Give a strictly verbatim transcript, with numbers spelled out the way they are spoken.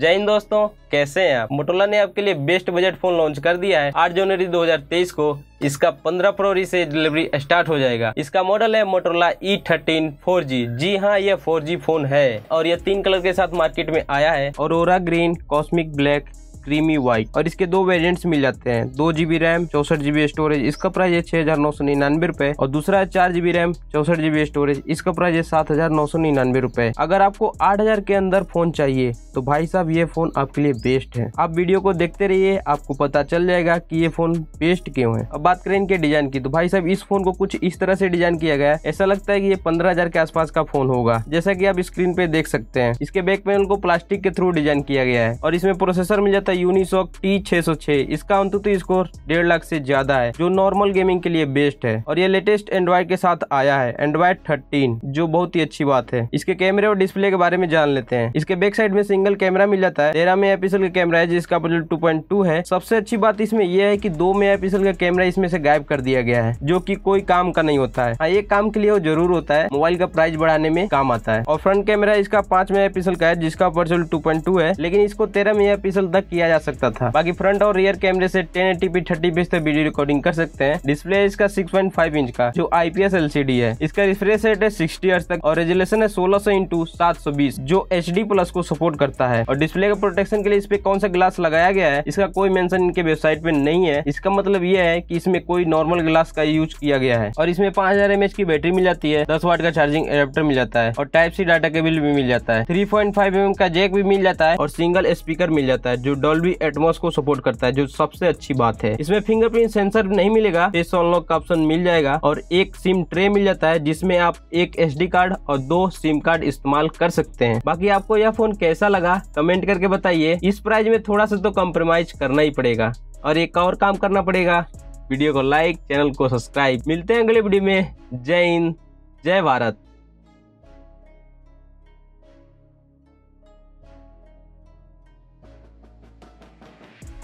जय हिंद दोस्तों, कैसे हैं आप। मोटोरोला ने आपके लिए बेस्ट बजट फोन लॉन्च कर दिया है। आठ जनवरी दो हज़ार तेईस को इसका पंद्रह फरवरी से डिलीवरी स्टार्ट हो जाएगा। इसका मॉडल है Motorola E thirteen four G. जी हाँ, यह फोर जी फोन है और यह तीन कलर के साथ मार्केट में आया है, aurora green, cosmic black, creamy white. और इसके दो वेरिएंट्स मिल जाते हैं, दो जीबी रैम चौसठ जीबी स्टोरेज, इसका प्राइस है छह हजार नौ सौ निन्यानवे रुपए। और दूसरा है चार जीबी रैम चौसठ जीबी स्टोरेज, इसका प्राइस है सात हजार नौ सौ निन्यानवे रुपए। अगर आपको आठ हजार के अंदर फोन चाहिए तो भाई साहब ये फोन आपके लिए बेस्ट है। आप वीडियो को देखते रहिए, आपको पता चल जाएगा की ये फोन बेस्ट क्यों है। अब बात करें इनके डिजाइन की, तो भाई साहब इस फोन को कुछ इस तरह से डिजाइन किया गया है, ऐसा लगता है की ये पंद्रह हजार के आसपास का फोन होगा, जैसा की आप स्क्रीन पे देख सकते हैं। इसके बैक पैनल को प्लास्टिक के थ्रू डिजाइन किया गया है और इसमें प्रोसेसर मिल जाता है यूनिसॉक टी छह सौ छह। इसका अंततः स्कोर डेढ़ लाख से ज्यादा है, जो नॉर्मल गेमिंग के लिए बेस्ट है। और ये लेटेस्ट एंड्रॉइड के साथ आया है, एंड्रॉइड थर्टीन, जो बहुत ही अच्छी बात है। इसके कैमरे और डिस्प्ले के बारे में जान लेते हैं। इसके बैक साइड में सिंगल कैमरा मिल जाता है, तेरह मेगा पिक्सल का कैमरा है जिसका बजट टू पॉइंट टू है। सबसे अच्छी बात इसमें यह है की दो मेगा पिक्सल का कैमरा इसमें से गायब कर दिया गया है, जो की कोई काम का नहीं होता है। ये काम के लिए वो जरूर होता है, मोबाइल का प्राइस बढ़ाने में काम आता है। और फ्रंट कैमरा इसका पांच मेगा पिक्सल का है जिसका बजट टू पॉइंट टू है, लेकिन इसको तेरह मेगा पिक्सल तक किया जा सकता था। बाकी फ्रंट और रियर कैमरे से ten eighty P thirty F P S तक वीडियो रिकॉर्डिंग कर सकते हैं। डिस्प्ले इसका सिक्स पॉइंट फाइव इंच का जो आईपीएस एलसीडी है। इसका रिफ्रेश रेट है सिक्सटी हर्ट्ज तक और रेजोल्यूशन है सोलह सौ इंटू सात सौ बीस, जो एचडी प्लस को सपोर्ट करता है। और डिस्प्ले का प्रोटेक्शन के लिए इस पे कौन सा ग्लास लगाया गया है इसका कोई मेंशन इनके वेबसाइट पे नहीं है। इसका मतलब यह है की इसमें कोई नॉर्मल ग्लास का यूज किया गया है। और इसमें पांच हजार एमएच की बैटरी मिल जाती है, दस वाट का चार्जिंग एडाप्टर मिल जाता है और टाइप सी डाटा केबल भी मिल जाता है, three point five M M का जैक भी मिल जाता है और सिंगल स्पीकर मिल जाता है जो डॉल्बी एटमॉस को सपोर्ट करता है, जो सबसे अच्छी बात है। इसमें फिंगरप्रिंट सेंसर नहीं मिलेगा, फेस अनलॉक का ऑप्शन मिल जाएगा और एक सिम ट्रे मिल जाता है जिसमें आप एक एसडी कार्ड और दो सिम कार्ड इस्तेमाल कर सकते हैं। बाकी आपको यह फोन कैसा लगा कमेंट करके बताइए। इस प्राइस में थोड़ा सा तो कॉम्प्रोमाइज करना ही पड़ेगा और एक और काम करना पड़ेगा, वीडियो को लाइक, चैनल को सब्सक्राइब। मिलते हैं अगले वीडियो में। जय हिंद, जय भारत।